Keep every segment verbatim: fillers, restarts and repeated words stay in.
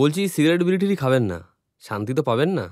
বলছি সিগারেট বিড়ি টিড়ি খাবেন না, শান্তি তো পাবেন না।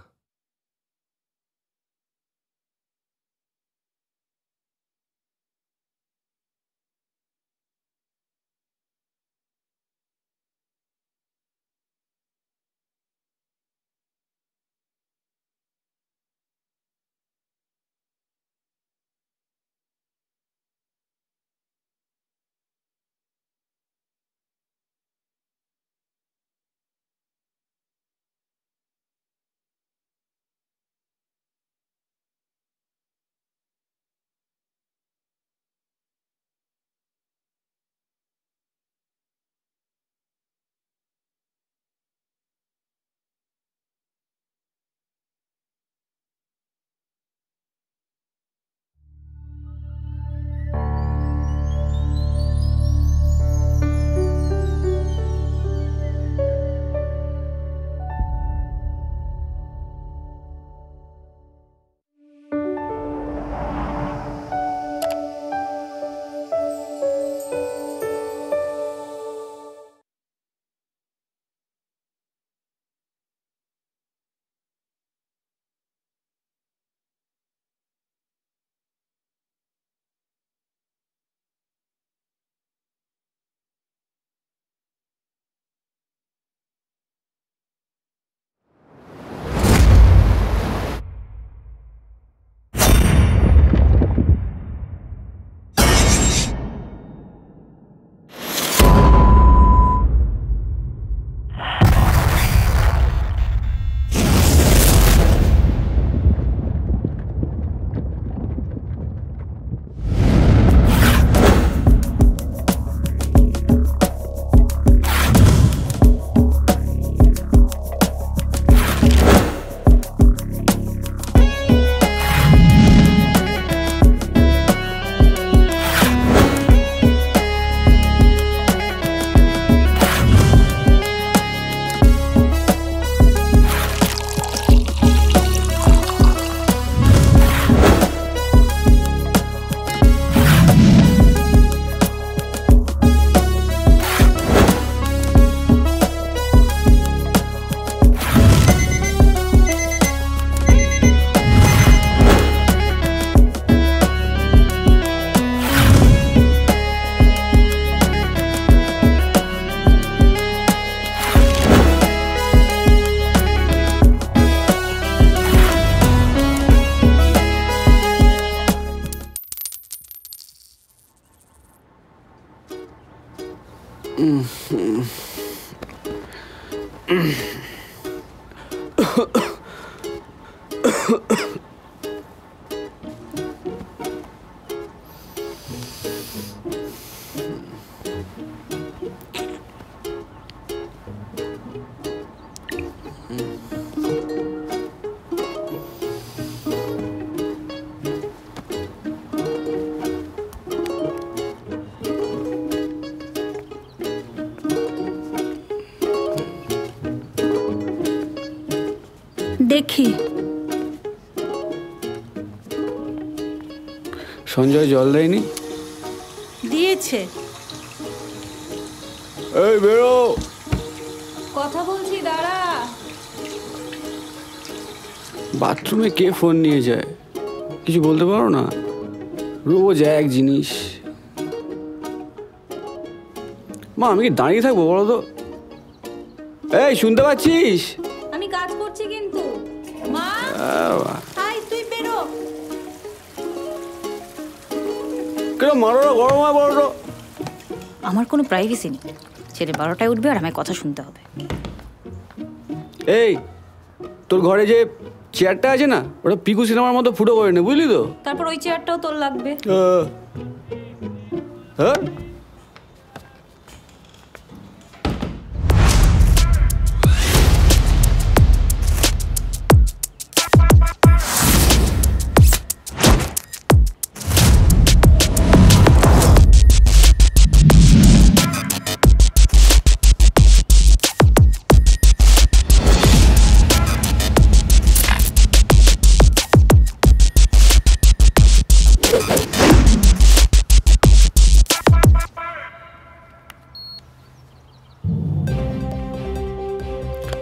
সঞ্জয় জল দেয়নি? দিয়েছে। এই বেরো, কথা বলছি, দাঁড়া। বাথরুমে কে ফোন নিয়ে যায়? কিছু বলতে পারো না? রোজ এক জিনিস। মা, আমি কি দাঁড়িয়ে থাকবো বলো তো? এই, শুনতে পাচ্ছিস? আমি কাজ করছি কিন্তু। মা, তুই বেরো। আমার কোনো প্রাইভেসি নেই। ছেলে বারোটায় উঠবে আর আমার কথা শুনতে হবে। এই, তোর ঘরে যে চেয়ারটা আছে না, ওটা পিকু সিনেমার মতো ফুটো করে নে, বুঝলি তো? তারপর ওই চেয়ারটাও তোর লাগবে। হ্যাঁ,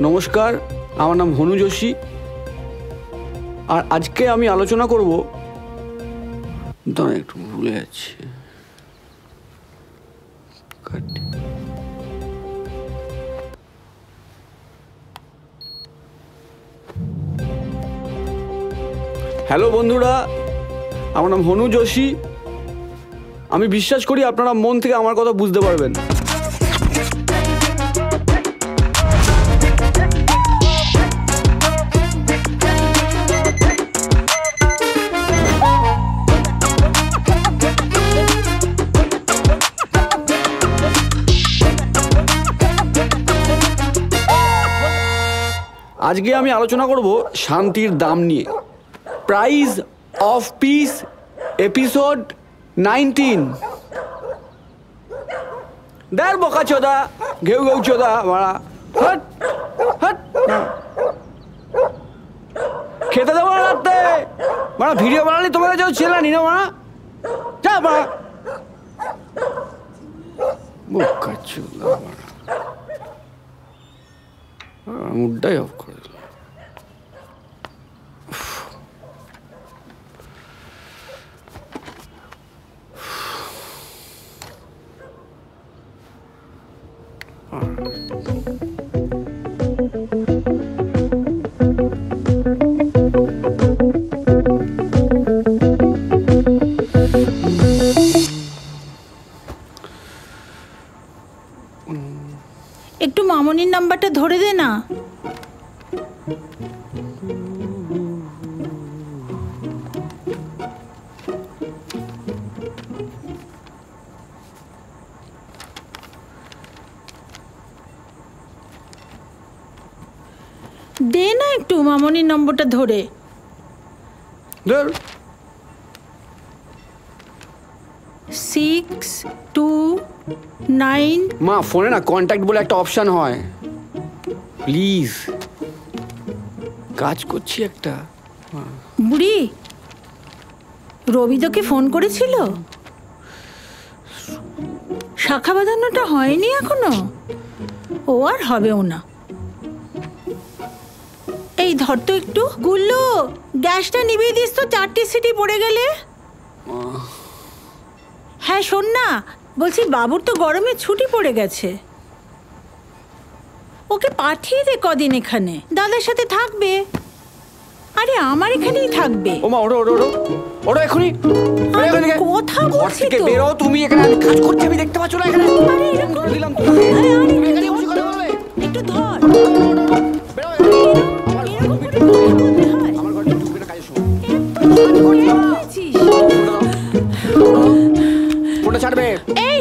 নমস্কার, আমার নাম হনু যোশী। আর আজকে আমি আলোচনা করব, দাঁড়া একটু ভুলে যাচ্ছি, হ্যালো বন্ধুরা, আমার নাম হনু যোশী। আমি বিশ্বাস করি আপনারা মন থেকে আমার কথা বুঝতে পারবেন। আজকে আমি আলোচনা করব শান্তির দাম নিয়ে। Price of peace, episode nineteen. দেখ বকা চোদা, ঘেউ ঘেউ চোদা মারা, হট হট খেতে দেবো না রাত্রে মারা, ভিডিও বানালি তোমার যাও ছেলানি না মারা, যা মারা বকা চোদা মারা, মুডটাই অফ করে দিল। একটু মামনির নাম্বারটা ধরে দে না। দে না একটু মামনির নম্বরটা ধরে। সিক্স টু নাইন মা, ফোনে না কন্ট্যাক্ট বলে একটা অপশন হয়, প্লিজ কাজ করছি একটা। বুড়ি রবি তোকে ফোন করেছিল? শাখা বাঁধানোটা হয়নি এখনো, ও আর হবেও না। এই ধর তো একটু গুল্লু, গ্যাসটা নিভিয়ে দিস তো, চারটি সিটি পড়ে গেলে। হ্যাঁ শোন না, বলছি বাবুর তো গরমে ছুটি পড়ে গেছে, ওকে পাঠিয়ে দে কদিন এখানে, দাদার সাথে থাকবে। আরে আমার এখানেই থাকবে। ওমা ওড়ো ওড়ো ওড়ো ওড়ো এখনি কথা বলছি তো, বেরো তুমি এখানে, আমি কাজ করছি, আমি দেখতে পাচ্ছ না এখানে। আরে এরকম দিলাম তো, আরে আরে এখানে বসে কথা বলবে একটু, ধর বেরো এরকম করে বলতে হয়। আমার ঘরে ঢুকে না কাজে শোন, কাজ করতে আছিস ওটা ছাড়বে। এই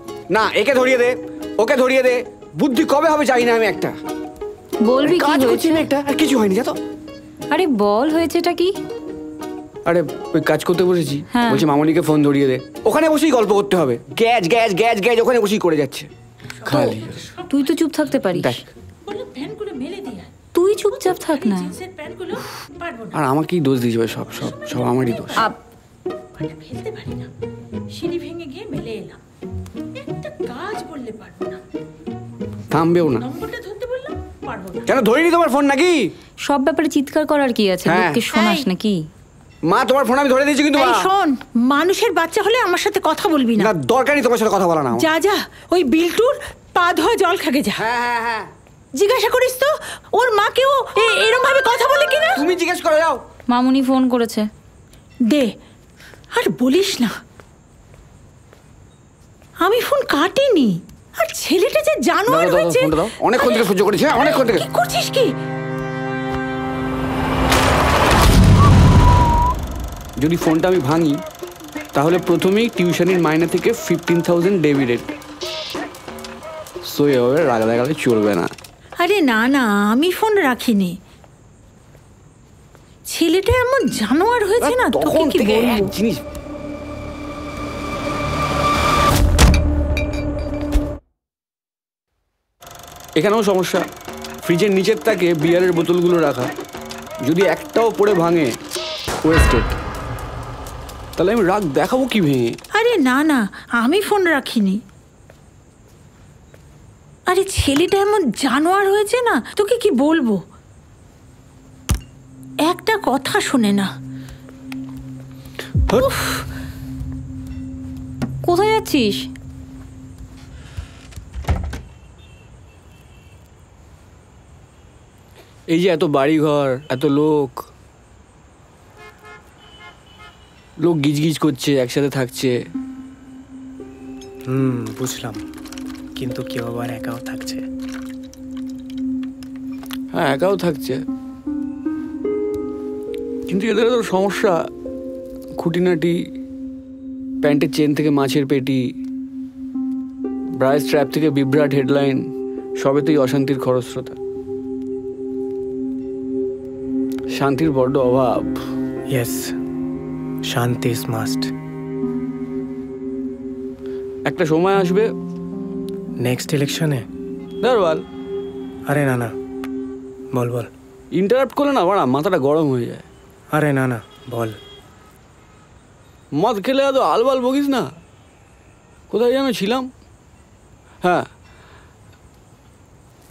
না, একে ধরিয়ে দে ওকে ধরিয়ে দে, বুদ্ধি কবে হবে জানি না। আমি একটা বলবি কাজ করছি না একটা, আর কিছু হয়নি জানো। আরে বল হয়েছেটা কি? আরে ওই কাজ করতে বসেছি, বলছি মামনিকে ফোন ধরিয়ে দে, ওখানে বসেই গল্প করতে হবে, গ্যাজ গ্যাজ গ্যাজ গ্যাজ ওখানে বসেই করে যাচ্ছে খালি। তুই তো চুপ থাকতে পারিস, তুই চুপচাপ থাক না। আর আমাকেই দোষ দিয়েছে ভাই, সব সব সব আমারই দোষ। ফেলতে পারি না, সিঁড়ি ভেঙে গিয়ে মেলে এলাম, একটা কাজ বললে পারবো না। থামবেও না, কেন ধরিনি তোমার ফোন নাকি? সব ব্যাপারে চিৎকার করার কি আছে, লোককে শোনাস নাকি? মা তোমার ফোন আমি ধরে দিয়েছি কিন্তু। এই শোন, মানুষের বাচ্চা হলে আমার সাথে কথা বলবি না, দরকার নেই তোমার সাথে কথা বলা। না যা যা, ওই বিলটুর পা ধোয়া জল খাগে যা। হ্যাঁ হ্যাঁ হ্যাঁ, জিজ্ঞাসা করিস তো ওর মাকেও এরকম ভাবে কথা বলে কিনা। তুমি জিজ্ঞেস করে যাও, মামুনি ফোন করেছে দে। আর বলিস না, আমি ফোন কাটিনি। আর ছেলেটা যে জানোয়ার হয়েছে, অনেকক্ষণ থেকে সহ্য করেছে, অনেকক্ষণ থেকে। কি করছিস কি? যদি ফোনটা আমি ভাঙি তাহলে প্রথমেই টিউশনের মাইনে থেকে ফিফটিন থাউজেন্ড ডেবিটেড, সো এভাবে রাগ দেখালে চলবে না। আরে না না আমি ফোন রাখিনি। ছেলেটা এমন জানোয়ার হয়েছে না তোকে কি বলবো। এখানেও সমস্যা, ফ্রিজের নিচের তাকে বিয়ারের বোতলগুলো রাখা, যদি একটাও পড়ে ভাঙে ওয়েস্টেড। তাহলে আমি রাগ দেখাবো কি ভেঙে? আরে না না আমি ফোন রাখিনি। আরে ছেলেটা এমন জানোয়ার হয়েছে না তোকে কি বলবো, একটা কথা শোনে না। কোথায় যাচ্ছিস? এই যে এত বাড়িঘর, এত লোক, লোক গিজগিজ করছে, একসাথে থাকছে। হুম বুঝলাম, কিন্তু কেউ আবার একাও থাকছে। হ্যাঁ একাও থাকছে, কিন্তু এদের তো সমস্যা খুঁটিনাটি, প্যান্টের চেন থেকে মাছের পেটি, ব্রাইস ট্র্যাপ থেকে বিভ্রাট হেডলাইন, সবেতেই অশান্তির খরস্রোতা। শান্তির বড্ড অভাব। ইয়েস, শান্তি ইজ মাস্ট। একটা সময় আসবে নেক্সট ইলেকশনে। দারওয়াল আরে না না বল বল, ইন্টারাপ্ট করলে না বাড়া মাথাটা গরম হয়ে যায়। আরে না না বল। মদ খেলে এত আলবাল বকিস না। কোথায় যেন ছিলাম? হ্যাঁ,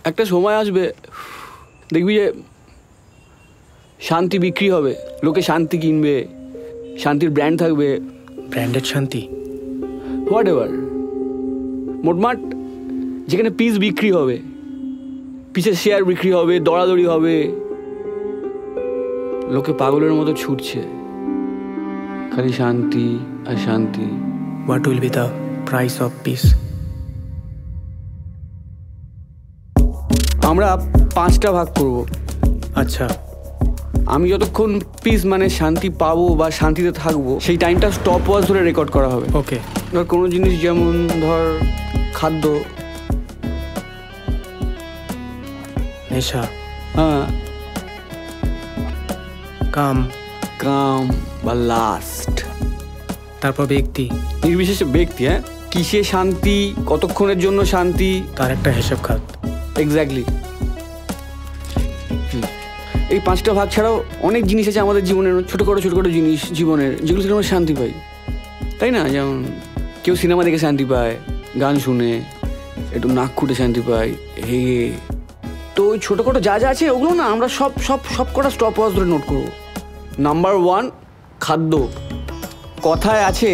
একটা সময় আসবে দেখবি যে শান্তি বিক্রি হবে, লোকে শান্তি কিনবে, শান্তির ব্র্যান্ড থাকবে, ব্র্যান্ডেড শান্তি, হোয়াট এভার। মোটমাট যেখানে পিস বিক্রি হবে, পিসের শেয়ার বিক্রি হবে, দৌড়াদৌড়ি হবে, লোকে পাগলের মতো ছুটছে, খালি শান্তি আর শান্তি। What will be the price of peace? আমরা পাঁচটা ভাগ করব। আচ্ছা, আমি যতক্ষণ পিস মানে শান্তি পাবো বা শান্তিতে থাকবো সেই টাইমটা স্টপ ওয়াচ ধরে রেকর্ড করা হবে। ওকে, ধর কোনো জিনিস, যেমন ধর খাদ্য, নেশা, হ্যাঁ কাম, কাম বা লাস্ট, তারপর ব্যক্তি, নির্বিশেষে ব্যক্তি। হ্যাঁ, কিসে শান্তি, কতক্ষণের জন্য শান্তি, তার একটা হিসাব খাত। এক্স্যাক্টলি। এই পাঁচটা ভাগ ছাড়াও অনেক জিনিস আছে আমাদের জীবনের, ছোটো খাটো ছোটো খাটো জিনিস জীবনের, যেগুলো থেকে আমরা শান্তি পাই, তাই না? যেমন কেউ সিনেমা দেখে শান্তি পায়, গান শুনে, একটু নাক খুঁটে শান্তি পায়, হেগে। তো ওই ছোটো খাটো যা যা আছে ওগুলো না আমরা সব সব সব কটা স্টপ ওয়াচ ধরে নোট করবো। নাম্বার ওয়ান, খাদ্য। কথায় আছে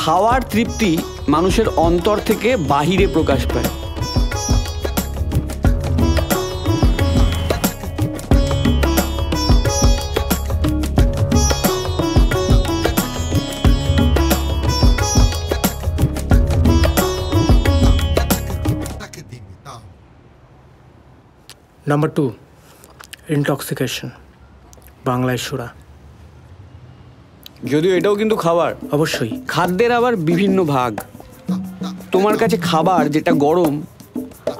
খাওয়ার তৃপ্তি মানুষের অন্তর থেকে বাহিরে প্রকাশ পায়। নাম্বার টু, ইনটক্সিকেশন, বাংলায় সুরা। যদিও এটাও কিন্তু খাবার। অবশ্যই। খাদ্যের আবার বিভিন্ন ভাগ। তোমার কাছে খাবার যেটা গরম,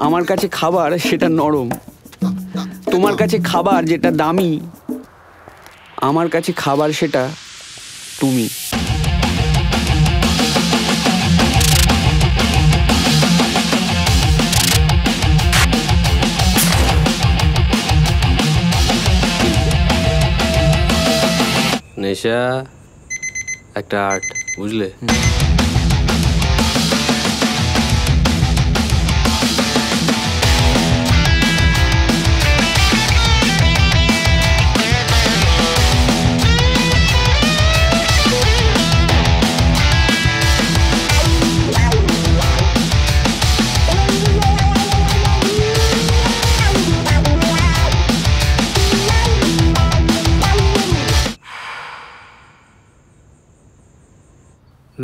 আমার কাছে খাবার সেটা নরম। তোমার কাছে খাবার যেটা দামি, আমার কাছে খাবার সেটা তুমি। নেশা একটা আর্ট, বুঝলে?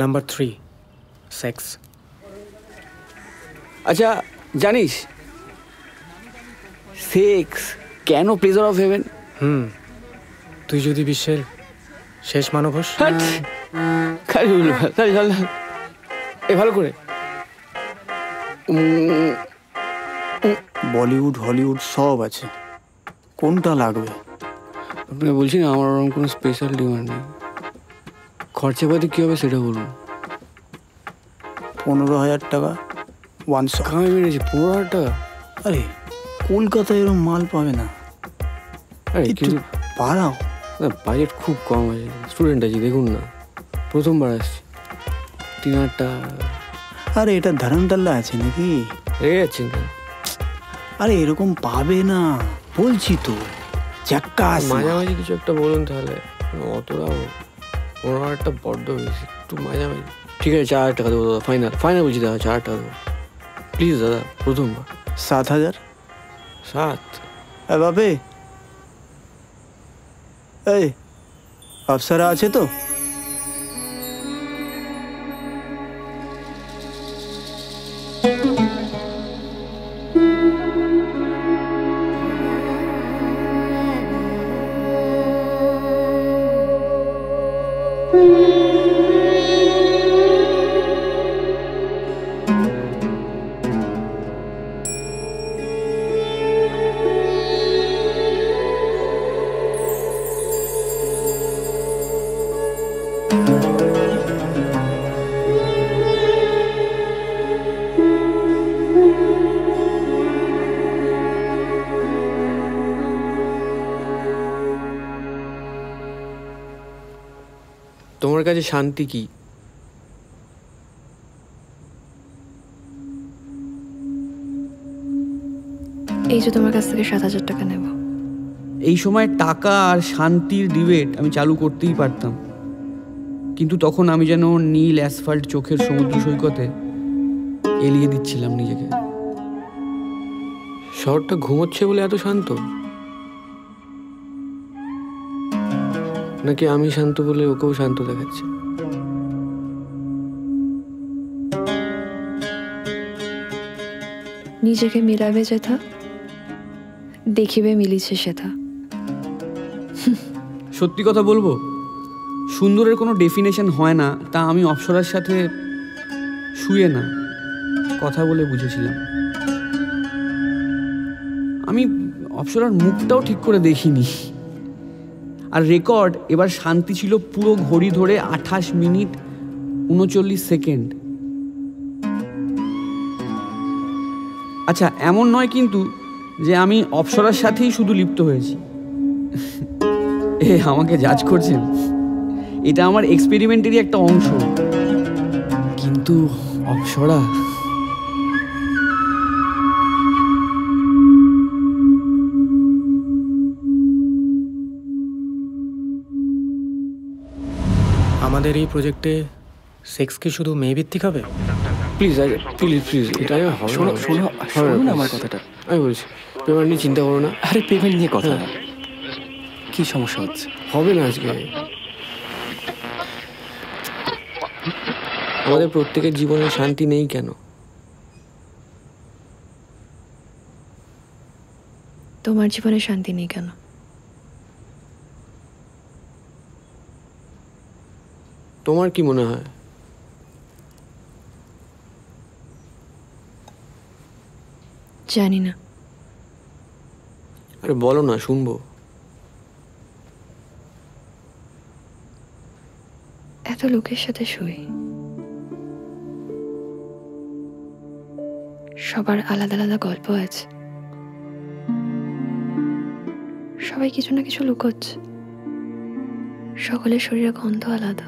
Number three, sex. আচ্ছা জানিস সেক্স কেন প্লেজার অফ হেভেন? হুম, তুই যদি বিশ্বের শেষ মানব হোস। এ ভালো করে বলিউড হলিউড সব আছে, কোনটা লাগবে? আপনাকে বলছি না, আমার ওরকম কোনো স্পেশাল ডিমান্ড নেই। খরচাপাতি কী হবে সেটা বলুন। পনেরো হাজার টাকা ওয়ান শট। আমি মেরেছি পনেরো হাজার টাকা? আরে কলকাতায় এরকম মাল পাবে না। আরে কিছু পাড়াও, বাজেট খুব কম আছে, স্টুডেন্ট আছি, দেখুন না প্রথমবার আসছি। তিন হাজার টাকা? আরে এটা ধরমতলা আছে নাকি? এ আছে। আরে এরকম পাবে না বলছি তো। চাক্কাস মাঝামাঝি কিছু একটা বলুন তাহলে। অতটাও ওরা একটা বড্ড হয়েছে, একটু মাঝামাঝি। ঠিক আছে চার হাজার টাকা দেবো দাদা, ফাইনাল ফাইনাল বলছি দাদা, চার হাজার টাকা দেবো প্লিজ দাদা, প্রথমবার। সাত হাজার? সাত? এ বাপে, এই আফসারা আছে তো? তোমার কাছে শান্তি কি? এই যে তোমার কাছ থেকে সাত হাজার টাকা নেব। এই সময় টাকা আর শান্তির ডিবেট আমি চালু করতেই পারতাম, কিন্তু তখন আমি যেন নীল অ্যাসফাল্ট চোখের সমুদ্র সৈকতে এলিয়ে দিচ্ছিলাম নিজেকে। শহরটা ঘুমোচ্ছে বলে এত শান্ত, নাকি আমি শান্ত বলে ওকেও শান্ত দেখাচ্ছে? নিজেকে মিলাবে যেথা, দেখিবে মিলিছে সেথা। সত্যি কথা বলবো, সুন্দরের কোনো ডেফিনেশন হয় না, তা আমি অপ্সরার সাথে শুয়ে না কথা বলে বুঝেছিলাম। আমি অপ্সরার মুখটাও ঠিক করে দেখিনি। আর রেকর্ড এবার শান্তি ছিল পুরো ঘড়ি ধরে আঠাশ মিনিট উনচল্লিশ সেকেন্ড। আচ্ছা, এমন নয় কিন্তু যে আমি অপ্সরার সাথেই শুধু লিপ্ত হয়েছি। এ আমাকে জাজ করছেন, এটা আমার এক্সপেরিমেন্টেরই একটা অংশ। কিন্তু অপ্সরা, আমাদের এই প্রজেক্টে সেক্স কি শুধু মেয়ে ভিত্তিক হবে? প্লিজ প্লিজ প্লিজ এটা শোনো, শোনো না আমার কথাটা। আমি বলছি পেমেন্ট নিয়ে চিন্তা করো না। আরে পেমেন্ট নিয়ে কথা না, কী সমস্যা হচ্ছে? হবে না আজকে। আমাদের প্রত্যেকের জীবনে শান্তি নেই কেন? তোমার জীবনে শান্তি নেই কেন? তোমার কি মনে হয়? জানি না। আরে বলো না, শুনবো। এত লোকের সাথে শুই, সবার আলাদা আলাদা গল্প আছে, সবাই কিছু না কিছু লুকোচ্ছে, সকলের শরীরে গন্ধ আলাদা,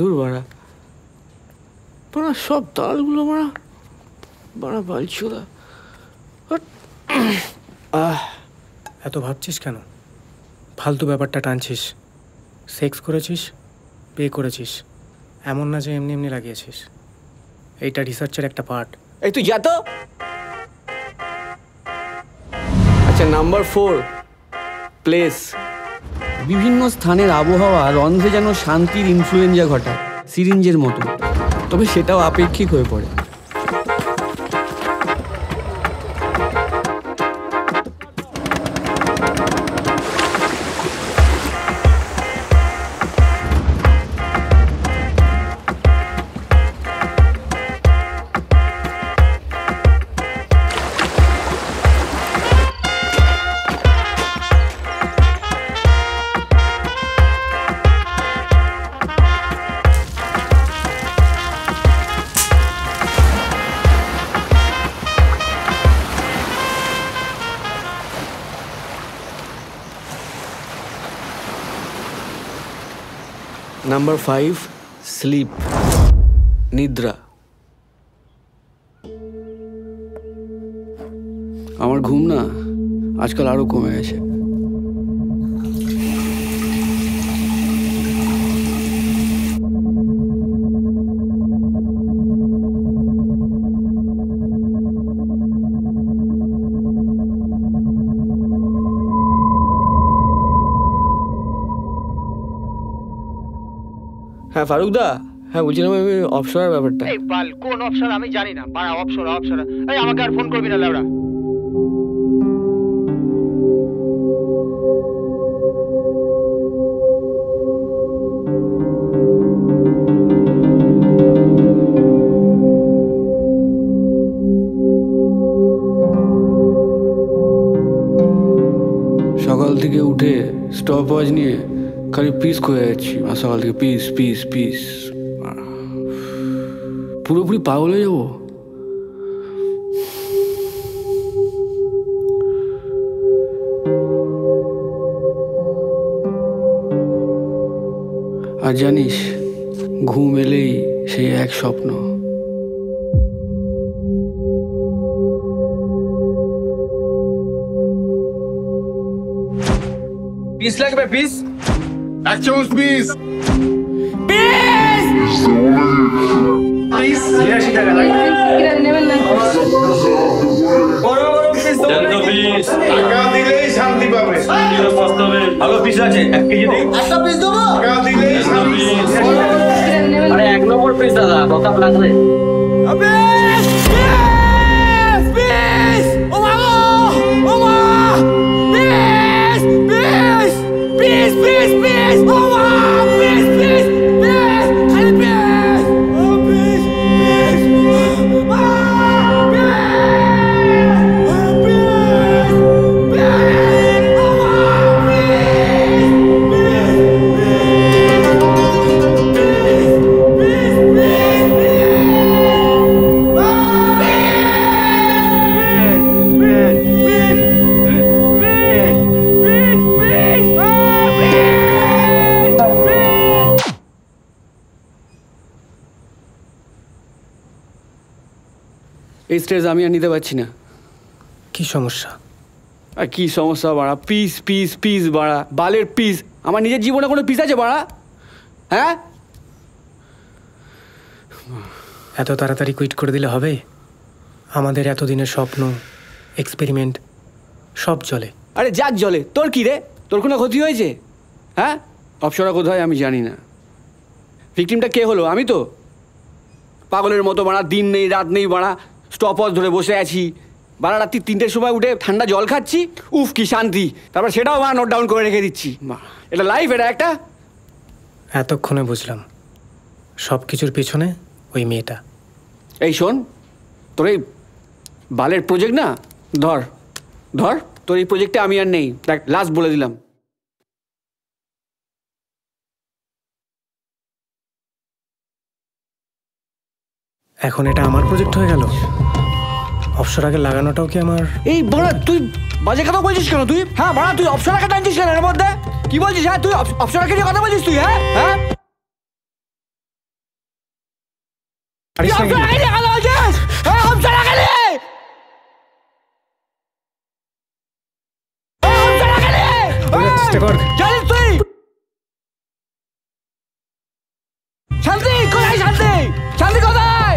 দূর বাড়া, বাড়া সব দালগুলো বাড়া, বাড়া বালছোদা। আহ এত ভাবছিস কেন? ফালতু ব্যাপারটা টানছিস। সেক্স করেছিস, পে করেছিস, এমন না যে এমনি এমনি লাগিয়েছিস। এইটা রিসার্চের একটা পার্ট। এই তুই যা তো। আচ্ছা নাম্বার ফোর, প্লেস। বিভিন্ন স্থানের আবহাওয়া রন্ধ্রে যেন শান্তির ইনফ্লুয়েঞ্জা ঘটায় সিরিঞ্জের মতো, তবে সেটাও আপেক্ষিক হয়ে পড়ে। Number five, sleep, nidra. আমার ঘুম না আজকাল আরো কমে গেছে। হ্যাঁ ফারুকদা, হ্যাঁ বলছিলাম আমি অপসরার ব্যাপারটা। এই বাল কোন অপসরা আমি জানি না, পাড়া অপসরা অপসরা। এই আমাকে আর ফোন করবি না লাউড়া। সকাল থেকে উঠে স্টপ ওয়াচ নিয়ে খালি পিস করে যাচ্ছি, সকাল থেকে পিস পিস পিস, পুরোপুরি পাগল হয়ে যাবো। আর জানিস ঘুম এলেই সেই এক স্বপ্ন, পিস লাগবে peace. I chose peace. Peace. Peace. Yeah, she got it. Get never like. Boro peace. Janto peace. Taka dilei shanti pabe. Jero postave. Hello peace ache. এক কেজি দিন। একটা peace দেবো। Taka dilei shanti। আরে এক নম্বর peace দাদা, কথা লাগবে। আবে peace. Peace. Oh my god. Oh my peace. Peace. Peace. Peace. Peace. এই স্ট্রেস আমি আর নিতে পারছি না। কি সমস্যা? আর কি সমস্যা বাড়া, পিস পিস পিস বাড়া, বালের পিস। আমার নিজের জীবনে কোনো পিস আছে বাড়া? হ্যাঁ এত তাড়াতাড়ি কুইট করে দিলে হবে? আমাদের এতদিনের স্বপ্ন, এক্সপেরিমেন্ট সব জলে। আরে যাক জলে, তোর কি রে? তোর কোনো ক্ষতি হয়েছে? হ্যাঁ অপসরা কোথায় আমি জানি না। ভিকটিমটা কে হলো? আমি তো পাগলের মতো বাড়া, দিন নেই রাত নেই বাড়া, স্টপ ওয়াচ ধরে বসে আছি বারা, রাত্রি তিনটের সময় উঠে ঠান্ডা জল খাচ্ছি, উফ কি শান্তি, তারপর সেটাও মা নোট ডাউন করে রেখে দিচ্ছি। এটা লাইফ, এটা একটা। এতক্ষণে বুঝলাম সব কিছুর পেছনে ওই মেয়েটা। এই শোন, তোর এই বালের প্রজেক্ট না ধর ধর, তোর এই প্রজেক্টে আমি আর নেই, দেখ লাস্ট বলে দিলাম। এখন এটা আমার প্রজেক্ট হয়ে গেল, অপসরাকে লাগানোটাও কি আমার? এই বাড়া তুই বাজে কথা বলছিস কেন তুই? হ্যাঁ বাড়া তুই অপসরাকে টানছিস কেন এর মধ্যে? কি বলছিস? হ্যাঁ তুই অপসরাকে নিয়ে কথা বলছিস তুই? হ্যাঁ হ্যাঁ শান্তি কোথায়? শান্তি শান্তি কোথায়?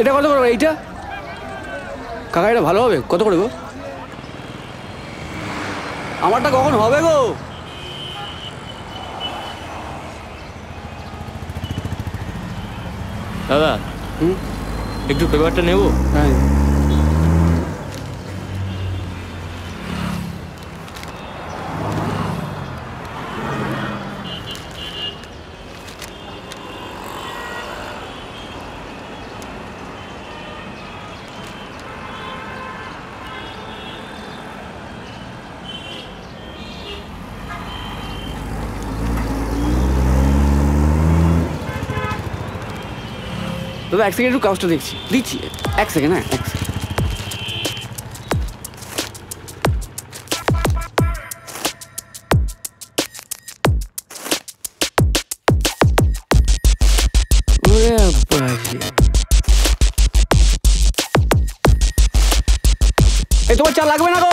এটা কত করে এইটা কাকা এটা ভালো হবে কত করে গো আমারটা কখন হবে গো দাদা হুম একটু পেপারটা নেব হ্যাঁ তো এক সেকেন্ড একটু কাজটা দেখছি দিচ্ছি এক সেকেন্ড হ্যাঁ এক সেকেন্ড এই তোমার চা লাগবে না গো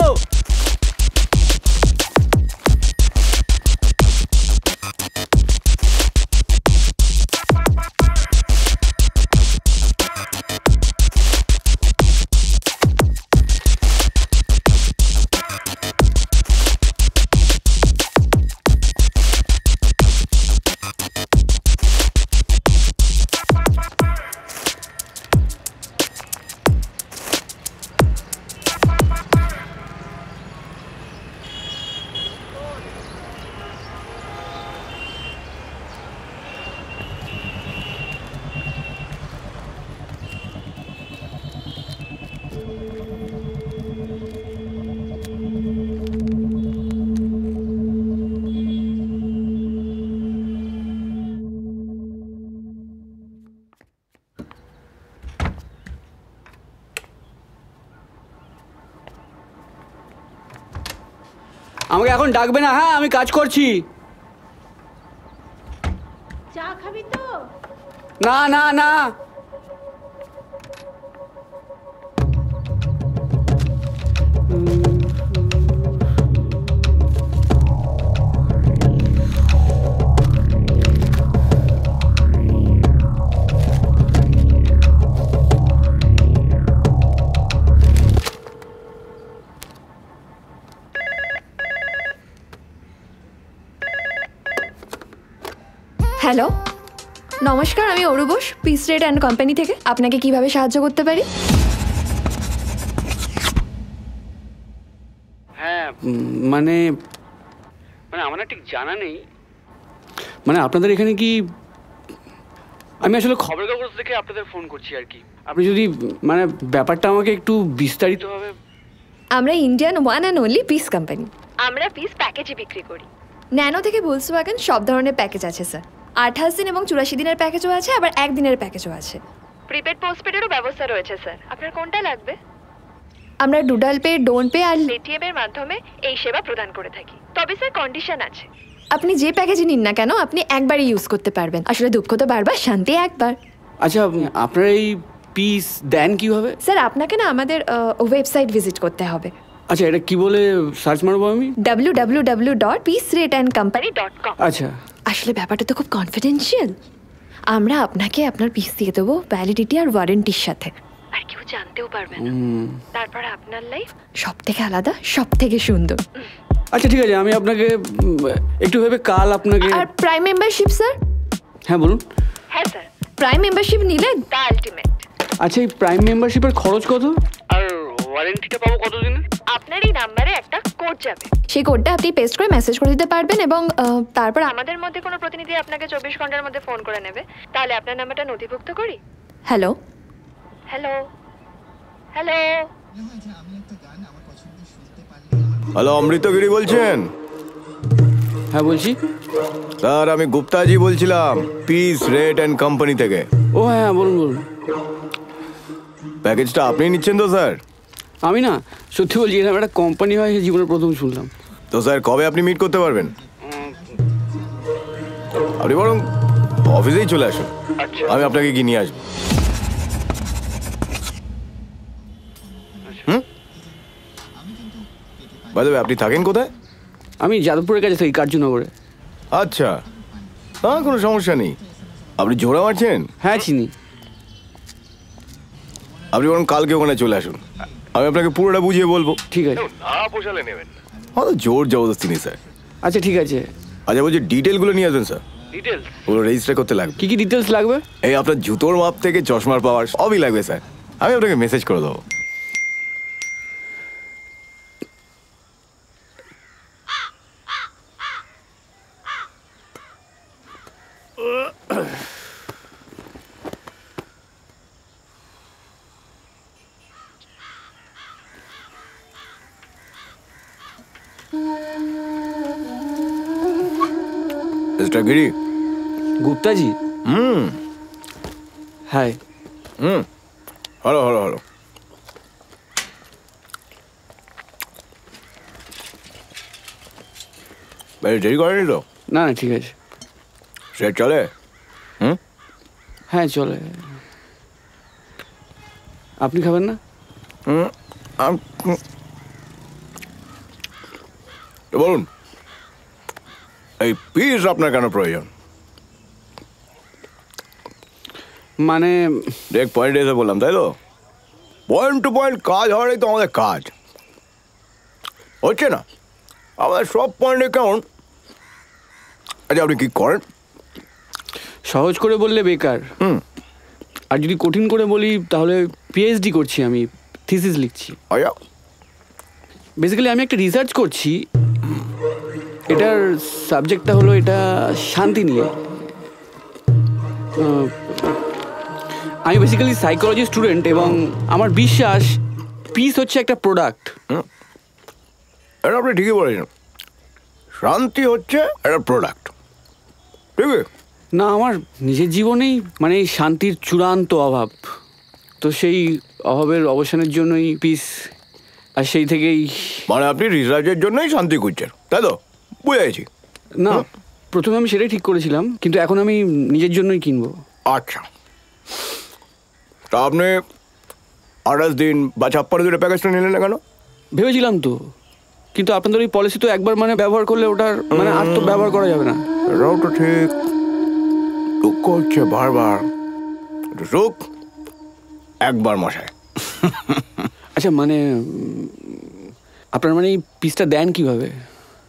আমাকে এখন ডাকবে না হ্যাঁ আমি কাজ করছি চা খাবি তো না না না হ্যালো নমস্কার আমি Aru Ghosh peace rate and company থেকে আপনাকে কিভাবে সাহায্য করতে পারি হ্যাঁ মানে মানে আমার ঠিক জানা নেই মানে আপনাদের এখানে কি আমি আসলে খবরের কাগজ থেকে আপনাদের ফোন করছি আর কি আপনি যদি মানে ব্যাপারটা আমাকে একটু বিস্তারিতভাবে আমরা Indian one and only peace company আমরা পিস প্যাকেজে বিক্রি করি ন্যানো থেকে ভোলসওয়াগন সব ধরনের প্যাকেজ আছে স্যার আঠাশ দিন এবং চুরাশি দিনের প্যাকেজও আছে আবার এক দিনের প্যাকেজও আছে প্রিপেড পোস্টপেডেরও ব্যবস্থা রয়েছে স্যার আপনার কোনটা লাগবে আমরা ডুডাল পে ডোন্ট পে আর পেটিএম এর মাধ্যমে এই সেবা প্রদান করে থাকি তবে স্যার কন্ডিশন আছে আপনি যে প্যাকেজই নিন না কেন আপনি একবারই ইউজ করতে পারবেন আসলে দুঃখ তো বারবার শান্তি একবার আচ্ছা আপনার এই পিস দেন কীভাবে স্যার আপনাকে না আমাদের ওয়েবসাইট ভিজিট করতে হবে আচ্ছা এটা কি বলে সার্চ মারবো আমি W W W dot peace rate and company dot com আচ্ছা আসলে ব্যাপারটা তো খুব কনফিডেন্সিয়াল আমরা আপনাকে আপনার পিস দিয়ে দেব ভ্যালিডিটি আর ওয়ারেন্টির সাথে আর কেউ জানতেও পারবে না তারপর আপনার লাইফ সবথেকে আলাদা সবথেকে সুন্দর আচ্ছা ঠিক আছে আমি আপনাকে একটু ভেবে কাল আপনাকে আর প্রাইম মেম্বারশিপ স্যার হ্যাঁ বলুন হ্যাঁ স্যার প্রাইম মেম্বারশিপ নিলে দ্য আলটিমেট আচ্ছা এই প্রাইম মেম্বারশিপের খরচ কত আর ওয়ারেন্টিটা পাবো কতদিন আপনার এই নাম্বারে একটা কোড যাবে সেই কোডটা আপনি পেস্ট করে মেসেজ করে দিতে পারবেন এবং তারপর আমাদের মধ্যে কোনো প্রতিনিধি আপনাকে চব্বিশ ঘন্টার মধ্যে ফোন করে নেবে তাহলে আপনার নাম্বারটা নথিভুক্ত করি হ্যালো হ্যালো হ্যালো হ্যালো অমৃতগিরি বলছেন হ্যাঁ বলছি স্যার আমি গুপ্তাজি বলছিলাম পিস রেট অ্যান্ড কোম্পানি থেকে ও হ্যাঁ বলুন বলুন প্যাকেজটা আপনি নিচ্ছেন তো স্যার? আমি না, সত্যি বলছি, এরকম একটা কোম্পানি হয় জীবনে প্রথম শুনলাম। তো স্যার কবে আপনি মিট করতে পারবেন? আপনি বরং অফিসেই চলে আসুন, আমি আপনাকে কি নিয়ে আসবো। হুম, বাই দ্য ওয়ে আপনি থাকেন কোথায়? আমি যাদবপুরের কাছে থাকি, কার্যনগরে। আচ্ছা, না কোনো সমস্যা নেই। আপনি জোড়া মারছেন? হ্যাঁ চিনি। আপনি বরং কালকে ওখানে চলে আসুন, আমি আপনাকে পুরোটা বুঝিয়ে বলবো। ঠিক আছে, হ্যাঁ জোর জবরদস্তি নেই স্যার। আচ্ছা ঠিক আছে। আচ্ছা বলছি ডিটেলগুলো নিয়ে আসবেন স্যার, ওগুলো রেজিস্টার করতে লাগবে। কী কী ডিটেলস লাগবে? এই আপনার জুতোর মাপ থেকে চশমার পাওয়ার সবই লাগবে স্যার, আমি আপনাকে মেসেজ করে দেবো। Giri Guptaji. Hmm hi. Hmm hello hello hello. ভাই দেরি করেনি তো? না না ঠিক আছে। সে চলে? হুম হ্যাঁ চলে। আপনি খাবেন না? হুম বলুন, এই পিস আপনার কেন প্রয়োজন? মানে এক পয়েন্ট এসে বললাম তাই তো, পয়েন্ট টু পয়েন্ট কাজ হওয়ারই তো আমাদের কাজ, হচ্ছে না আমাদের সব পয়েন্টে কেমন। আচ্ছা আপনি কি করেন? সহজ করে বললে বেকার, হুম, আর যদি কঠিন করে বলি তাহলে পিএইচডি করছি আমি, থিসিস লিখছি। আচ্ছা বেসিক্যালি আমি একটা রিসার্চ করছি, এটার সাবজেক্টটা হলো এটা শান্তি নিয়ে। আমি বেসিক্যালি সাইকোলজি স্টুডেন্ট এবং আমার বিশ্বাস পিস হচ্ছে একটা প্রোডাক্ট। এটা আপনি ঠিকই বলেছেন, শান্তি হচ্ছে একটা প্রোডাক্ট। ঠিক না, আমার নিজের জীবনেই মানে এই শান্তির চূড়ান্ত অভাব, তো সেই অভাবের অবসানের জন্যই পিস, আর সেই থেকেই। মানে আপনি রিসার্চের জন্যই শান্তি খুঁজছেন তাই তো? বুঝেছি। না প্রথমে আমি সেটাই ঠিক করেছিলাম, কিন্তু এখন আমি নিজের জন্যই কিনবো। আচ্ছা তা আপনি আঠাশ দিন বা ছাপ্পান্ন দিনের প্যাকেজটা নিলেন না কেন? ভেবেছিলাম তো, কিন্তু আপনাদের ওই পলিসি তো একবার মানে ব্যবহার করলে ওটার মানে আর তো ব্যবহার করা যাবে না। এটাও তো ঠিক, দুঃখ হচ্ছে বারবার, সুখ একবার মশায়। আচ্ছা মানে আপনার মানে এই পিসটা দেন কীভাবে?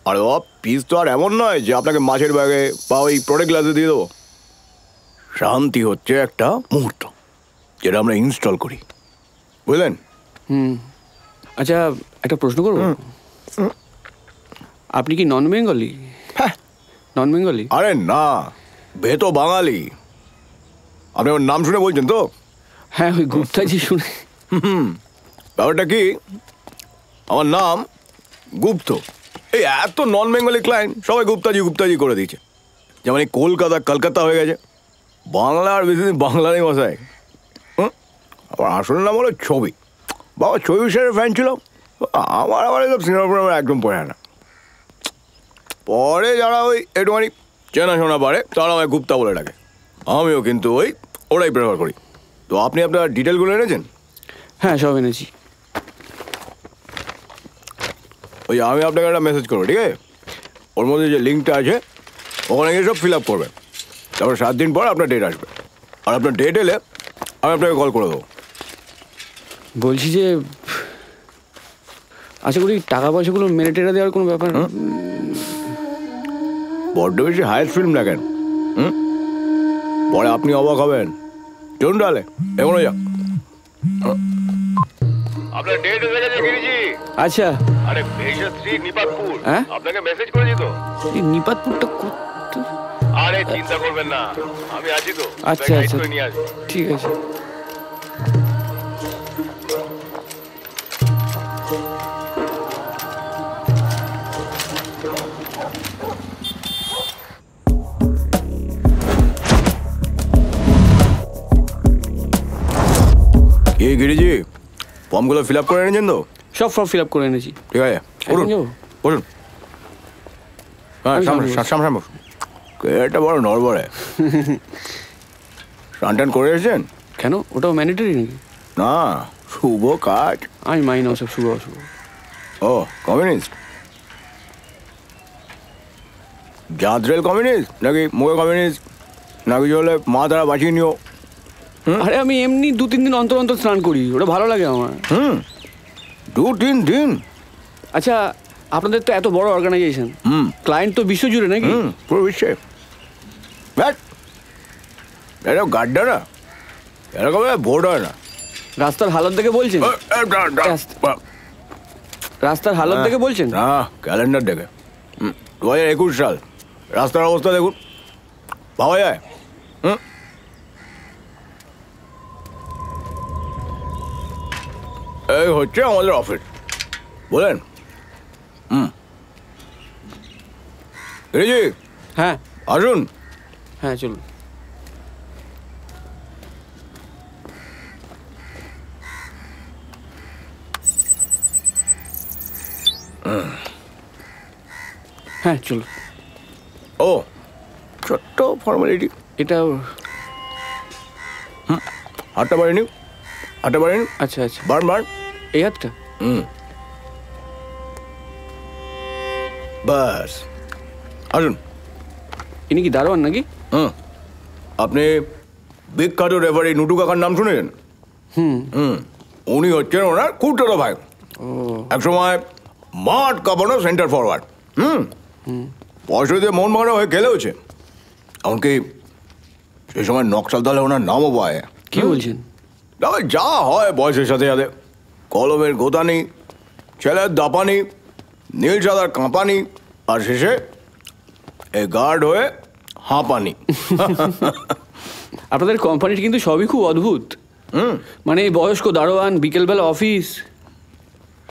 আরে বাপ, পিস তো আর এমন নয় যে আপনাকে মাছের ব্যাগে বা ওই প্রোডাক্ট গ্লাসে দিয়ে দেবো। শান্তি হচ্ছে একটা মুহূর্ত যেটা আমরা ইনস্টল করি, বুঝলেন? হুম। আচ্ছা একটা প্রশ্ন করব, আপনি কি নন বেঙ্গলি? হ্যাঁ নন বেঙ্গলি। আরে না, বেতো বাঙালি। আপনি আমার নাম শুনে বলছেন তো? হ্যাঁ ওই গুপ্তাজি শুনে। হুম, ব্যাপারটা কি, আমার নাম গুপ্ত। এই এত নন বেঙ্গলি ক্লায়েন্ট সবাই গুপ্তাজি গুপ্তাজি করে দিয়েছে, যেমন এই কলকাতা কলকাতা হয়ে গেছে। বাংলা আর বেশি দিন বাংলা নেই মশাই। হুম, আমার আসল নাম হলো ছবি। বাবা ছবি সাহেবের ফ্যান ছিল আমার, আবার এসব সিনেমা ফিনেমা একদম পড়ে না। পরে যারা ওই একটুখানি চেনাশোনা পারে তারা আমায় গুপ্তা বলে ডাকে, আমিও কিন্তু ওই ওরাই প্রেফার করি। তো আপনি আপনার ডিটেলগুলো এনেছেন? হ্যাঁ সব এনেছি। ওই আমি আপনাকে একটা মেসেজ করবো, ঠিক আছে? ওর মধ্যে যে লিঙ্কটা আছে ওখানে গিয়ে সব ফিল আপ করবেন, তারপর সাত দিন পর আপনার ডেট আসবে, আর আপনার ডেট এলে আমি আপনাকে কল করে দেবো। বলছি যে আশা করি টাকা পয়সাগুলো মেরে টেরা দেওয়ার কোনো ব্যাপার না? বড্ড বেশি হায়েস্ট ফিল্ম দেখেন, হুম, পরে আপনি অবাক হবেন। চলুন তাহলে এমনও যাক। আপনার ডেট হয়ে গেছে গিরিজি। আচ্ছা আরে বেহেশত স্ট্রিট নিপাতপুর, আপনাকে মেসেজ করে দিই তো। নিপাতপুরটা কত? আরে চিন্তা করবেন না, আমি আছি তো। আচ্ছা আচ্ছা ঠিক আছে। এই গিরিজি ফর্মগুলো ফিল আপ করে এনেছেন তো? সব ফর্ম ফিল আপ করে এনেছি। ঠিক আছে, বলুন বলুন। হ্যাঁ সামনে সামনে সামনে এটা বড় নড়বড়ে। রান্টান করে এসেছেন? কেন, ওটাও ম্যান্ডেটরি নাকি? না, শুভ কাজ। আমি মাই না সব শুভ শুভ। ও কমিউনিস্ট, জাদ্রেল কমিউনিস্ট নাকি মোয়া কমিউনিস্ট নাকি হলে মা তারা বাঁচিয়ে নিও। আরে আমি এমনি দু তিন দিন অন্তর অন্তর স্নান করি, ওটা ভালো লাগে আমার। হুম, দু তিন দিন? আচ্ছা, আপনাদের তো এত বড় অর্গানাইজেশন, হুম, ক্লায়েন্ট তো বিশ্বজুড়ে নাকি? হুম, পুরো বিশ্বে। ব্যাট এটা গাড্ডা না, এরকম ভোট হয় না। রাস্তার হালত দেখে বলছেন? রাস্তার হালত দেখে বলছেন? হ্যাঁ, ক্যালেন্ডার দেখে। দু হাজার একুশ সাল রাস্তার অবস্থা দেখুন, পাওয়া যায়। হুম, এই হচ্ছে আমাদের অফিস, বলেন। হুম, রিজি। হ্যাঁ আসুন। হ্যাঁ চলুন। হ্যাঁ চলুন। ও ছোট্ট ফর্মালিটি, এটা হাতটা বাড়ি নিউ, হাতটা বাড়ি নিউ। আচ্ছা আচ্ছা, বাড় বাড় এই হাতটা। হুম, বাস আসুন। ইনি কি দারোয়ান নাকি? হুম। আপনি বিখ্যাত রেফারি নুটু কাকার নাম শুনেছেন? হুম হুম, উনি হচ্ছেন ওনার খুঁটত ভাই। ও একসময় মাঠ কাপানো সেন্টার ফরওয়ার্ড। হুম হুম, পয়সাতে মন মারা হয়ে খেলেওছে, এমনকি সেই সময় নকশাল দলে ওনার নামও পায়। কি বলছেন? তবে যা হয় বয়সের সাথে সাথে, কলমের গোতানি, ছেলের দাপানি, নীল সাদার কাঁপানি, আর শেষে এ গার্ড হয়ে হাঁপানি। আপনাদের কোম্পানিটা কিন্তু সবই খুব অদ্ভুত। হুম, মানে বয়স্ক দারোয়ান, বিকেলবেলা অফিস।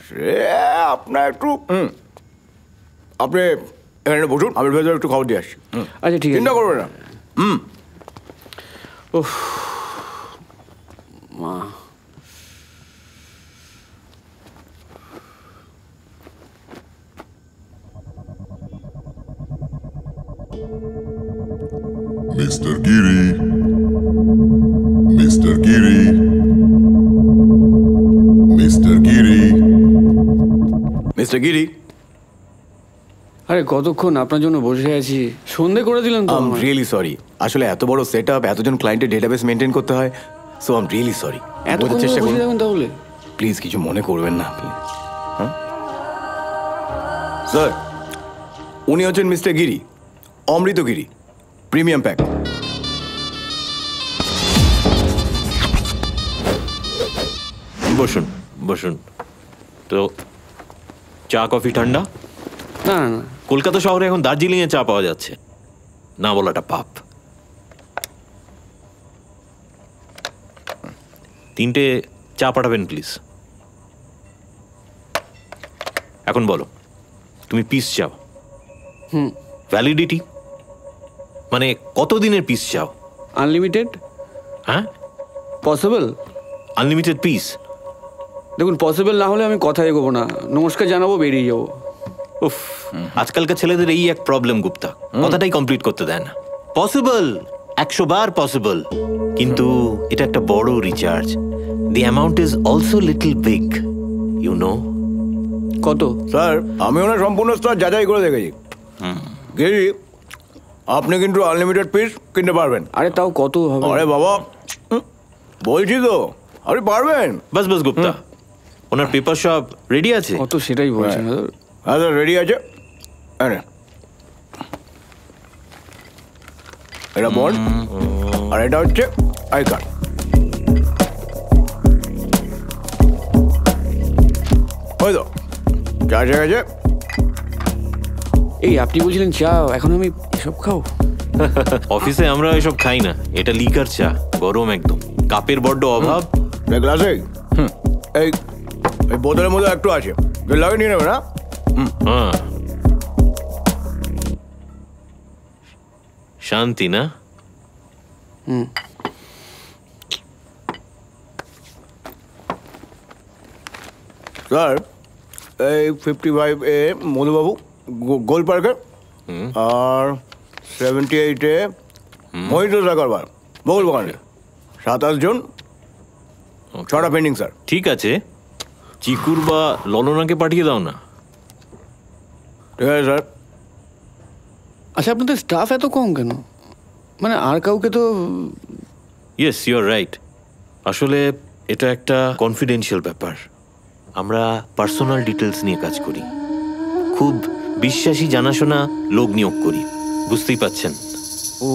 সে আপনার একটু আপনি এখানে বসুন, আমি ভেতরে একটু খাবার দিয়ে আসছি। আচ্ছা ঠিক আছে, চিন্তা করবেন না। হুম, ও মা, mister Giri, mister Giri, mister Giri, mister Giri. আরে কতক্ষণ আপনার জন্য বসে আছি, সন্ধে করে দিলেন তো। আই এম রিয়েলি সরি, আসলে এত বড় সেটআপ, এতজন ক্লায়েন্টের ডেটাবেস মেইনটেইন করতে হয়, so I am really sorry. এত চেষ্টা করে দেখুন তাহলে, প্লিজ কিছু মনে করবেন না আপনি। হ্যাঁ স্যার, উনি হচ্ছেন mister Giri, Amrit Giri, premium pack. বসুন বসুন। তো চা কফি ঠান্ডা? না না, কলকাতা শহরে এখন দার্জিলিংয়ে চা পাওয়া যাচ্ছে না, বলাটা পাপ। তিনটে চা পাঠাবেন প্লিজ। এখন বলো, তুমি পিস চাও? হুম। ভ্যালিডিটি মানে কতদিনের পিস চাও? আনলিমিটেড। হ্যাঁ পসিবল? Unlimited peace? দেখুন পসিবল না হলে আমি কথাই এগোবো না, নমস্কার জানাবো, বেরিয়ে যাবো। উফ, আজকালকার ছেলেদের এই এক প্রবলেম গুপ্তা, কথাটাই কমপ্লিট করতে দেয় না। পসিবল একশো বার পসিবল, কিন্তু এটা একটা বড় recharge. The amount is also little big, you know. কত? স্যার আমি ওনার সম্পূর্ণ স্তর যাচাই করে দেখেছি। গিরি, আপনি কিন্তু আনলিমিটেড পিস কিনতে পারবেন। আরে তাও কত হবে? আরে বাবা বলছি তো, আপনি পারবেন। বাস বাস গুপ্তা, ওনার পেপার সব রেডি আছে? কত সেটাই বলছেন। আচ্ছা রেডি আছে। আরে এটা বন্ড, আর এটা হচ্ছে আই কার্ড। ওই তো চা চা গেছে। এই আপনি বলছিলেন চা, এখন আমি এসব খাও? অফিসে আমরা এসব খাই না, এটা লিকার চা, গরম একদম, কাপের বড্ড অভাব। গ্লাসে এই বোতলের মধ্যে একটু আছে, লাগে নিয়ে নেবে না। শান্তি না? হুম। স্যার এই পঞ্চাশ এ মনুবাবু গোল পার্কার আর আটাত্তর এ মহিদুল রাগরবার বগল বাগানে সাতাশ জন ছটা পেন্ডিং স্যার ঠিক আছে চিকুর বা ললনাকে পাঠিয়ে দাও না ঠিক আছে স্যার আচ্ছা আপনাদের স্টাফ এত কম কেন মানে আর কাউকে তো ইয়েস ইউ আর রাইট আসলে এটা একটা কনফিডেন্সিয়াল ব্যাপার আমরা পার্সোনাল ডিটেইলস নিয়ে কাজ করি খুব বিশ্বাসী জানাশোনা লোক নিয়োগ করি বুঝতেই পাচ্ছেন ও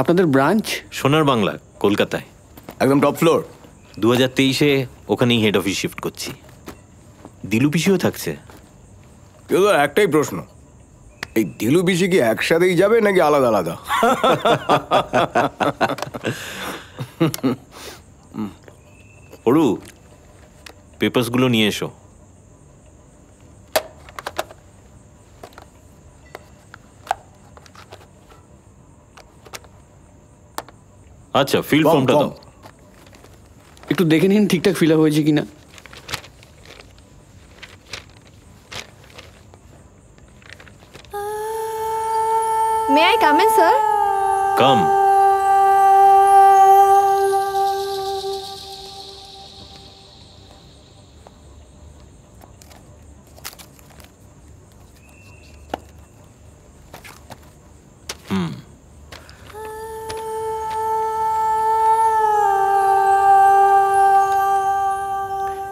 আপনাদের ব্রাঞ্চ সোনার বাংলা কলকাতায় একদম টপ ফ্লোর দুই হাজার তেইশ এ ওখানেই হেড অফিস শিফট করছি দিলু পিসিও থাকছে এবার একটাই প্রশ্ন এই দিলু পিসি কি একসাথেই যাবে নাকি আলাদা আলাদা ওরু পেপারস গুলো নিয়ে এসো আচ্ছা ফিল ফর্মটা দাও একটু দেখে নিন ঠিকঠাক ফিল আপ হয়েছে কিনা May I come in, sir? Come.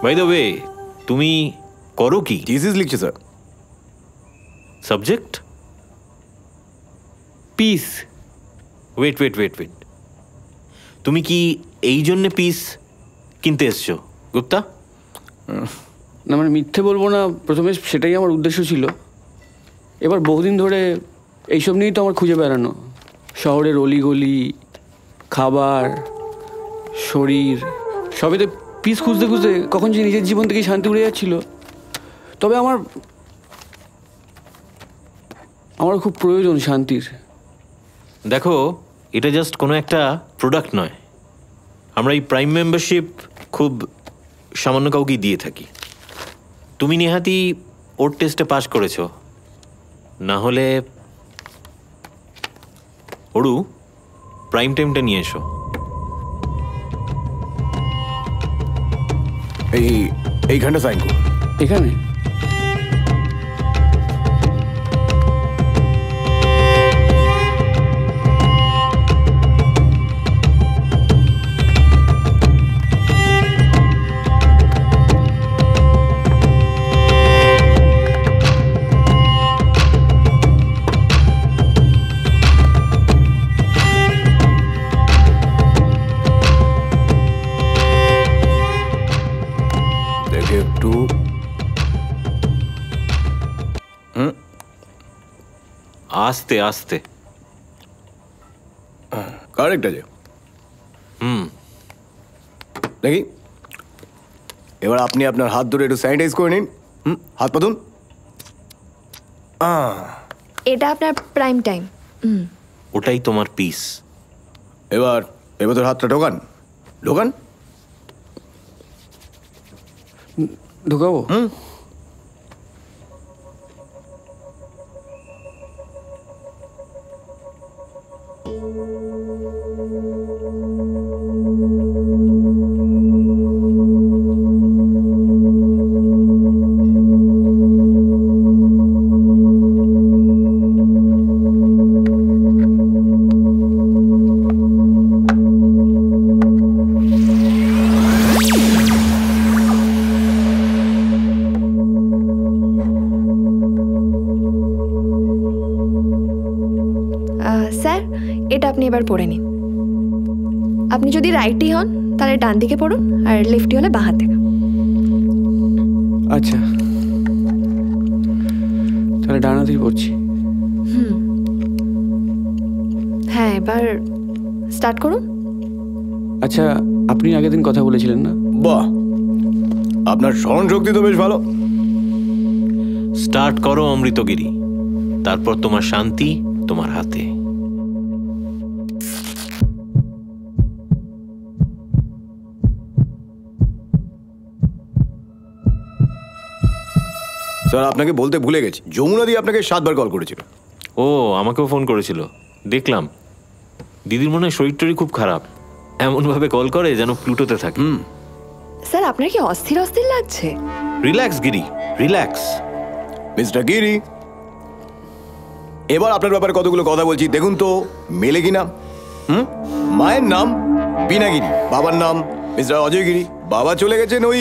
By the way, তুমি করো কি? Thesis লিখছো sir. Subject? Peace. Wait, wait, wait, wait. তুমি কি এই জন্য peace কিনতে এসছো? গুপ্তা? না মানে মিথ্যে বলবো না প্রথমে সেটাই আমার উদ্দেশ্য ছিল। এবার বহুদিন ধরে এইসব নিয়েই তো আমার খুঁজে বেড়ানো। শহরের অলিগলি, খাবার, শরীর, সবই তো পিস খুঁজতে খুঁজতে কখন যে নিজের জীবন থেকে শান্তি উড়ে যাচ্ছিল তবে আমার আমার খুব প্রয়োজন শান্তির দেখো এটা জাস্ট কোনো একটা প্রোডাক্ট নয় আমরা এই প্রাইম মেম্বারশিপ খুব সামান্য কাউকেই দিয়ে থাকি তুমি নেহাতি ওর টেস্টে পাস করেছো না হলে ওরু প্রাইম টাইমটা নিয়ে এসো এই এইখানটা সাইন করুন এখানে আস্তে আস্তে কারেক্ট আছে হুম দেখি এবার আপনি আপনার হাত ধরে একটু স্যানিটাইজ করে নিন হাত পাতুন এটা আপনার প্রাইম টাইম ওটাই তোমার পিস এবার এবার তোর হাতটা ঢোকান ঢোকান ঢোকাবো হুম পড়ে নিন আপনি যদি রাইটই হন তাহলে ডান দিকে পড়ুন আর লেফটি হলে বাঁ হাতে আচ্ছা তাহলে ডান হাতেই পড়ছি হুম হ্যাঁ এবার স্টার্ট করুন আচ্ছা আপনি আগের দিন কথা বলেছিলেন না বাহ আপনার স্মরণ শক্তি তো বেশ ভালো স্টার্ট করো অমৃতগিরি তারপর তোমার শান্তি তোমার হাতে স্যার আপনাকে বলতে ভুলে গেছি, যমুনাদি আপনাকে সাতবার কল করেছিল। ও আমাকেও ফোন করেছিল, দেখলাম। দিদির মনে হয় শরীরটারই খুব খারাপ, এমনভাবে কল করে যেন প্লুটোতে থাকে। স্যার আপনার কি অস্থির অস্থির লাগছে? Relax Giri, relax. Mister Giri, এবার আপনার ব্যাপারে কতগুলো কথা বলছি, দেখুন তো মেলে কিনা। হুম, মায়ের নাম বিনাগিরি, বাবার নাম মিস্টার অজয় গিরি। বাবা চলে গেছেন ওই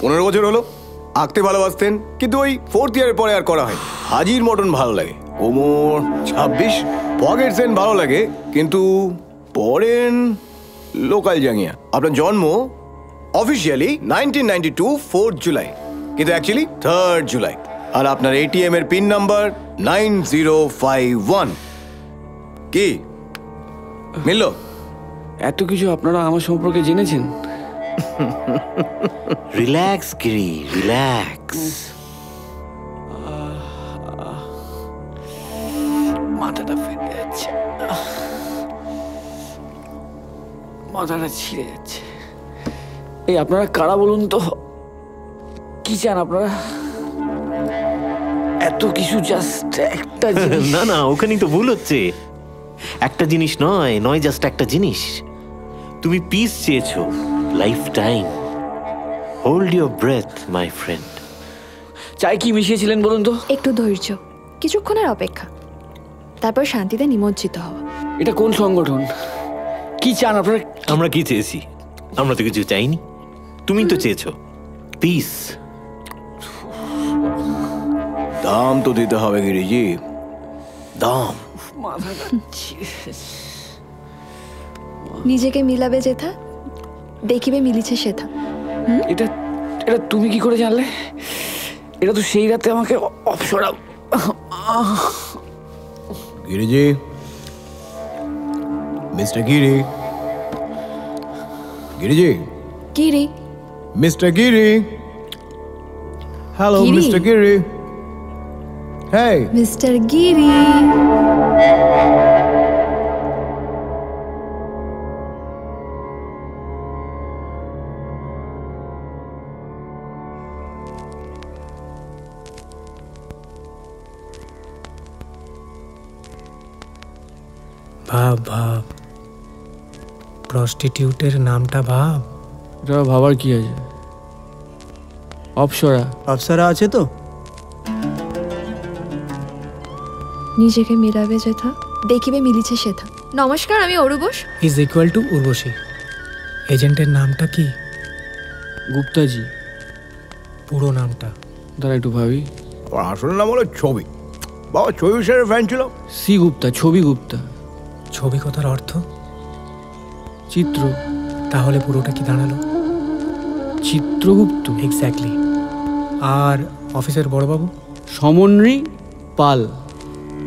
পনেরো বছর হলো। আঁকতে ভালোবাসতেন, কিন্তু ওই ফোর্থ ইয়ারের পরে আর করা হয়। হাজির মটন ভালো লাগে, ওমর ছাব্বিশ, পকেট সেন ভালো লাগে, কিন্তু পড়েন লোকাল জাঙ্গিয়া। আপনার জন্ম officially nineteen ninety two fourth July, কিন্তু অ্যাকচুয়ালি থার্ড জুলাই। আর আপনার এটিএম এর PIN number nine zero five one. কি মিলল? এত কিছু আপনারা আমার সম্পর্কে জেনেছেন। Relax Giri, relax. মাথাটা ফেটে যাচ্ছে, মাথাটা ছিঁড়ে যাচ্ছে। এই আপনারা কারা বলুন তো? কি চান আপনারা? এত কিছু জাস্ট একটা জিনিস? না না, ওখানেই তো ভুল হচ্ছে। একটা জিনিস নয়, নয় জাস্ট একটা জিনিস। তুমি পিস চেয়েছো, life time. Hold your breath my friend. চাই কি মিশিয়েছিলেন বলুন তো? একটু ধৈর্য, কিছুক্ষণের অপেক্ষা, তারপর শান্তিতে নিমজ্জিত হওয়া। এটা কোন সংগঠন? কি চান আপনারা? আমরা কি চেয়েছি? আমরা তো কিছু চাইনি, তুমি তো চেয়েছো পিস। দাম তো দিতে হবে গিরিজি, দাম। নিজেকে মিলাবে যেথা, দেখিবে মিলিছে সেথা। এটা এটা তুমি কি করে জানলে? এটা তো সেই রাতে আমাকে অপসরা। Giriji, mister Giri, Giriji, Giri, mister Giri. Hello mister Giri. Hey mister Giri, ভাব ভাব, প্রস্টিটিউটের নামটা ভাব। এটা ভাবার কি আছে? অপসরা, অপসরা আছে তো। নিজেকে মিলাবে যেথা, দেখিবে মিলিছে সেথা। নমস্কার, আমি অরুবোস ইজ ইকুয়াল টু উর্বশী। এজেন্টের নামটা কি? গুপ্তাজি পুরো নামটা। দাঁড়া একটু ভাবি, আসল নাম হলো ছবি। বাবা ছবি স্যারের ফ্যান ছিল। সি গুপ্তা, ছবি গুপ্তা। ছবি কথার অর্থ চিত্র, তাহলে পুরোটা কি দাঁড়ালো? চিত্রগুপ্ত, এক্স্যাক্টলি। আর অফিসের বড়বাবু? সমন্বী পাল।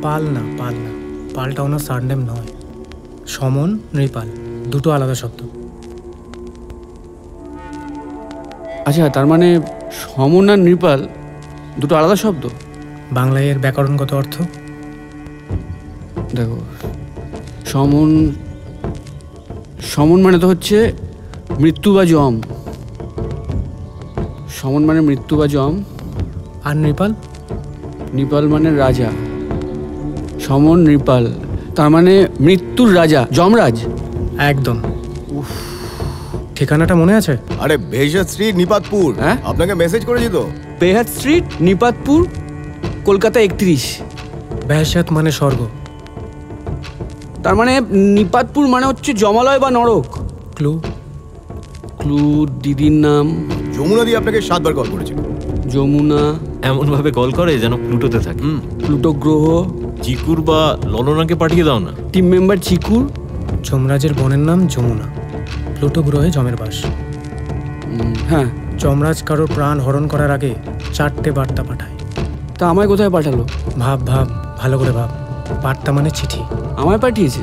পাল না, পাল না, পালটা ওনার সারনেম নয়। সমন নৃপাল, দুটো আলাদা শব্দ। আচ্ছা, তার মানে সমন আর নৃপাল দুটো আলাদা শব্দ। বাংলায় এর ব্যাকরণগত অর্থ দেখো। সমন, সমন মানে তো হচ্ছে মৃত্যু বা যম। সমন মানে মৃত্যু বা যম। আর নৃপাল? নৃপাল মানে রাজা। সমন নৃপাল, তার মানে মৃত্যুর রাজা, যমরাজ। একদম। ঠিকানাটা মনে আছে? আরে বেহসত স্ট্রিট, নিপাতপুর। হ্যাঁ, আপনাকে মেসেজ করেছি তো। বেহসত স্ট্রিট, নিপাতপুর, কলকাতা একত্রিশ। বেহসত মানে স্বর্গ, তার মানে নিপাতপুর মানে হচ্ছে জমালয় বা নরক। ক্লু? ক্লু দিদির নাম। যমুনা দি আপনাকে সাতবার কল করেছে। যমুনা এমনভাবে কল করে যেন প্লুটোতে থাকে। প্লুটো গ্রহ। চিকুর বা ললনাকে পাঠিয়ে দাও না। টিম মেম্বার চিকুর। যমরাজের বোনের নাম যমুনা, প্লুটো গ্রহে যমের বাস। হ্যাঁ, যমরাজ কারোর প্রাণ হরণ করার আগে চারটে বার্তা পাঠায়। তা আমায় কোথায় পাঠালো? ভাব ভাব, ভালো করে ভাব। বার্তা মানে চিঠি। আমায় পাঠিয়েছে?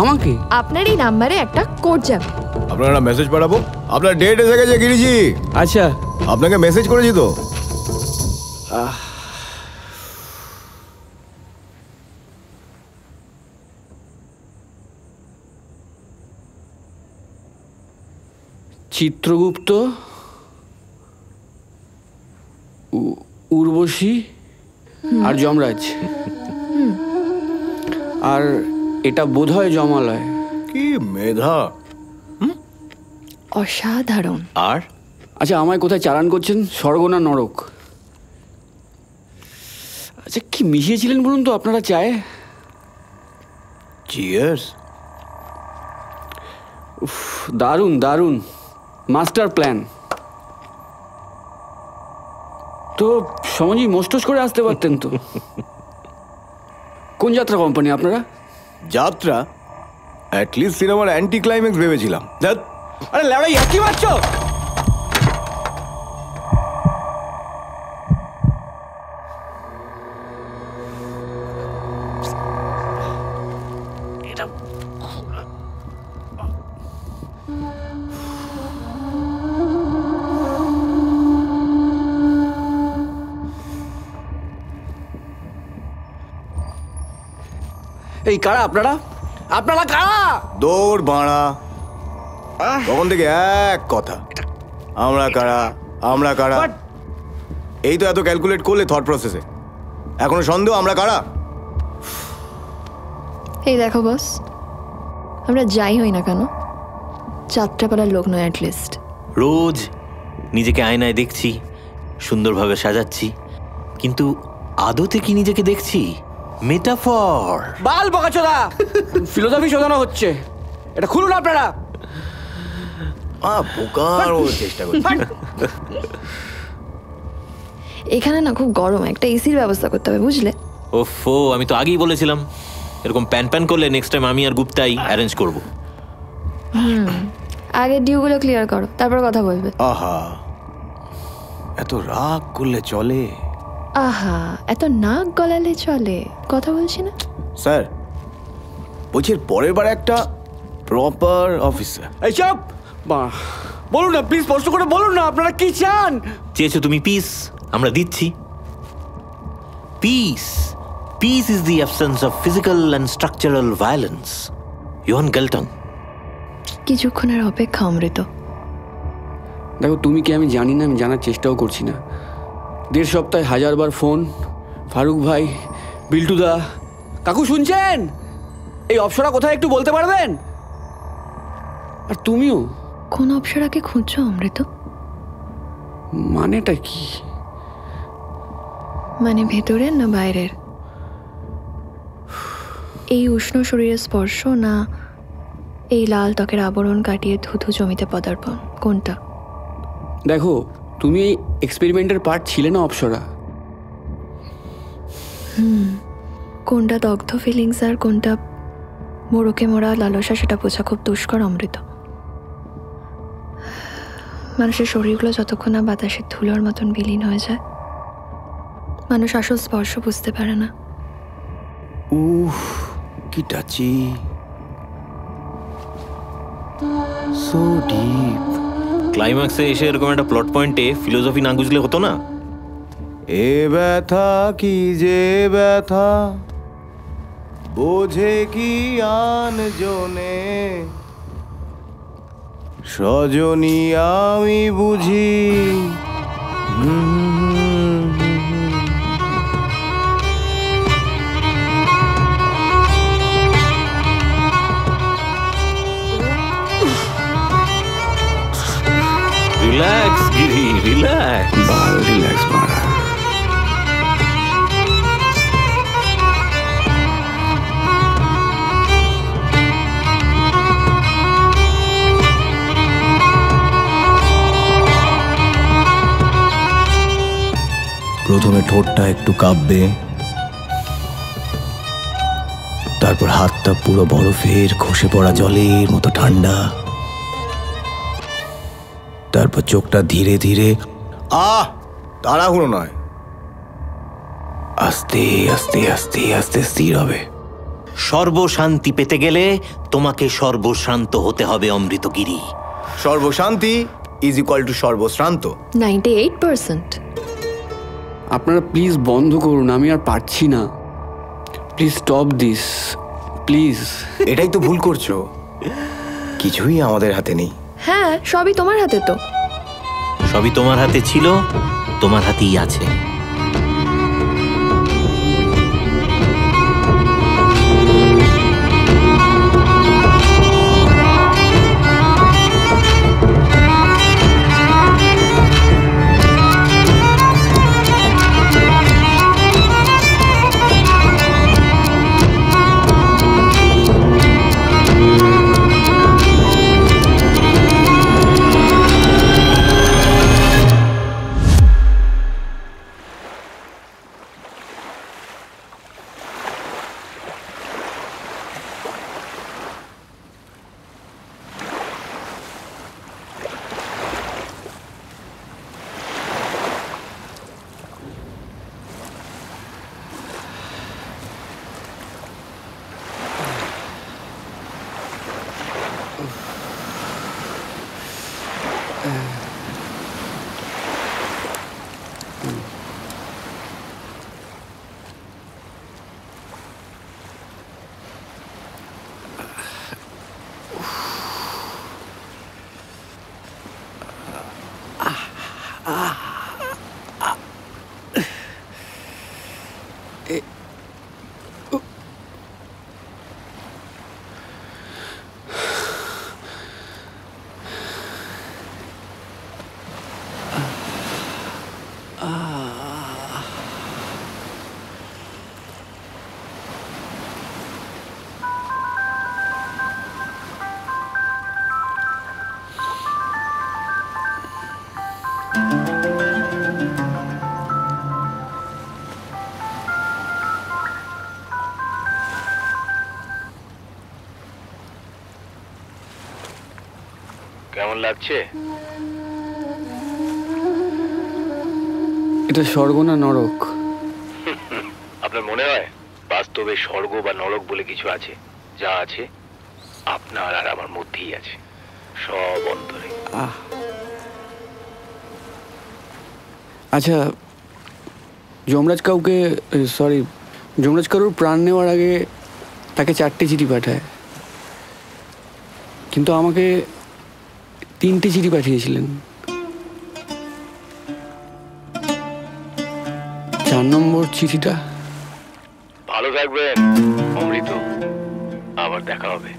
আমাকে? আপনার এই নাম্বারে একটা কোড যাবে। আপনারা মেসেজ পাঠাবো, আপনার ডেট এসে গেছে গিরিজি। আচ্ছা, আপনাকে মেসেজ করেছি তো। চিত্রগুপ্ত, উর্বশী আর যমরাজ, আর এটা বোধহয় জমালয়। কি মেধা, অসাধারণ। আর আচ্ছা, আমায় কোথায় চালান করছেন, স্বর্গ না নরক? আচ্ছা, কি মিশিয়েছিলেন বলুন তো আপনারা চায়ে? চিয়ার্স। উফ, দারুণ দারুণ, মাস্টার প্ল্যান। তো সমজি মোস্টোস করে আসতে পারতেন তো। কোন যাত্রা কোম্পানি আপনারা? যাত্রা অ্যাট লিস্ট সিনেমার অ্যান্টি ক্লাইম্যাক্স ভেবেছিলাম। আরে লড়াই কি মারছো? এই কারা আপনারা? আপনারা কারা? দৌড় বাড়া, তখন থেকে এক কথা, আমরা কারা আমরা কারা। এই তো এত ক্যালকুলেট করলে থট প্রসেসে, এখনো সন্দেহ আমরা কারা? এই দেখো বস, আমরা যাই হই না কেন যাত্রাপালার লোক নয়। অ্যাটলিস্ট রোজ নিজেকে আয়নায় দেখছি, সুন্দরভাবে সাজাচ্ছি, কিন্তু আদতে কি নিজেকে দেখছি? মেটাফর, বাল বকাচোদা, ফিলোসফি শোধানো হচ্ছে। এটা খুলুন আপনারা। এখানে না খুব গরম, একটা এসির ব্যবস্থা করতে হবে, বুঝলে? ওফো, আমি তো আগেই বলেছিলাম এরকম প্যান প্যান করলে নেক্সট টাইম আমি আর গুপ্তাই অ্যারেঞ্জ করব। হুম, আগে ডিউগুলো ক্লিয়ার করো, তারপর কথা বলবে। আহা, এত রাগ করলে চলে? আহা, এত নাক গলালে চলে? কথা বলছি না স্যার, বলছি পরের বার একটা প্রপার অফিসার। এই চুপ, বলুন না প্লিজ, স্পষ্ট করে বলুন না আপনারা কি চান। চেয়েছো তুমি পিস, আমরা দিচ্ছি peace. Peace is the absence of physical and structural violence. Johan Galtung. কিছুক্ষণের অপেক্ষা অমৃত। দেখো তুমি কি, আমি জানি না, আমি জানার চেষ্টাও করছি না। দেড় সপ্তাহে হাজারবার ফোন, ফারুক ভাই, বিল্টুদা, কাকু শুনছেন, এই অপসরা কোথায় একটু বলতে পারবেন? আর তুমিও। কোন অপসরাকে খুঁজছো অমৃত? মানেটা কি? মানে ভেতরের না বাইরের? এই উষ্ণ শরীরের স্পর্শ না এই লাল ত্বকের আবরণ কাটিয়ে ধুধু জমিতে পদার্পণ, কোনটা? দেখো তুমি এই এক্সপেরিমেন্টের পার্ট ছিলে না অপসরা। হুম, কোনটা দগ্ধ ফিলিংস আর কোনটা মোড়কে মোড়া লালসা, সেটা বোঝা খুব দুষ্কর অমৃত। মানুষের শরীরগুলো যতক্ষণ না বাতাসের ধুলোর মতন বিলীন হয়ে যায়, মানুষ আসল স্পর্শ বুঝতে পারে না। উহ, কি টাচি, সো ডিপ। ক্লাইম্যাক্সে এসে এরকম একটা প্লট পয়েন্টে ফিলোসফি না বুঝলে হতো না? এ ব্যথা কি যে ব্যথা, বোঝে কি আন জনে, সজনী আমি বুঝি। রিল্যাক্স গিরি, রিল্যাক্স রিল্যাক্স মারা। প্রথমে ঠোঁটটা একটু কাঁপবে, তারপর হাতটা পুরো বরফের খসে পড়া জলের মতো ঠান্ডা, তারপর চোখটা ধীরে ধীরে, আহ তাড়াহুড়ো নয়, আস্তে আস্তে আস্তে আস্তে স্থির হবে। সর্বশান্তি পেতে গেলে তোমাকে সর্বশান্ত হতে হবে অমৃতগিরি। সর্বশান্তি ইজ ইকুয়াল টু সর্বশ্রান্ত নাইনটি এইট পার্সেন্ট। আপনারা প্লিজ বন্ধ করুন, আমি আর পারছি না। Please stop this, please. এটাই তো ভুল করছো, কিছুই আমাদের হাতে নেই। হ্যাঁ, সবই তোমার হাতে। তো সবই তোমার হাতে ছিল, তোমার হাতেই আছে। এটা স্বর্গ না নরক আপনার মনে হয়? বাস্তবে স্বর্গ বা নরক বলে কিছু আছে? যা আছে আপনার আর আমার মধ্যেই আছে, সব অন্তরে। আচ্ছা, যমরাজ কাউকে সরি যমরাজ কারুর প্রাণ নেওয়ার আগে তাকে চারটে চিঠি পাঠায়, কিন্তু আমাকে তিনটে চিঠি পাঠিয়েছিলেন। চার নম্বর চিঠিটা। ভালো থাকবেন অমৃত, আবার দেখা হবে।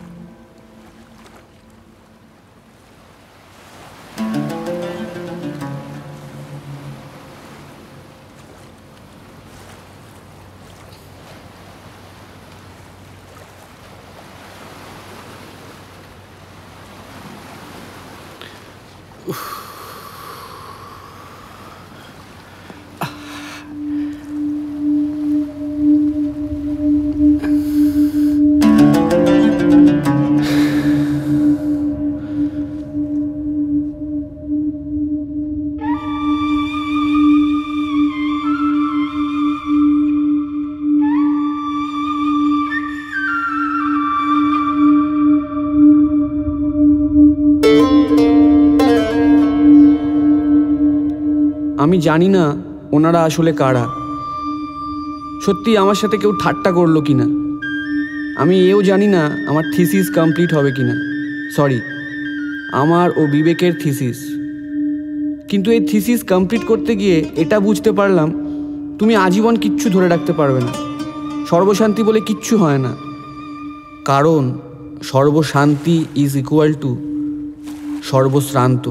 আমি জানি না ওনারা আসলে কারা, সত্যি আমার সাথে কেউ ঠাট্টা করলো কিনা। আমি এও জানি না আমার থিসিস কমপ্লিট হবে কিনা, সরি আমার ও বিবেকের থিসিস। কিন্তু এই থিসিস কমপ্লিট করতে গিয়ে এটা বুঝতে পারলাম তুমি আজীবন কিচ্ছু ধরে রাখতে পারবে না, সর্বশান্তি বলে কিচ্ছু হয় না। কারণ সর্বশান্তি ইজ ইকুয়াল টু সর্বশ্রান্ত।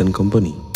Return company.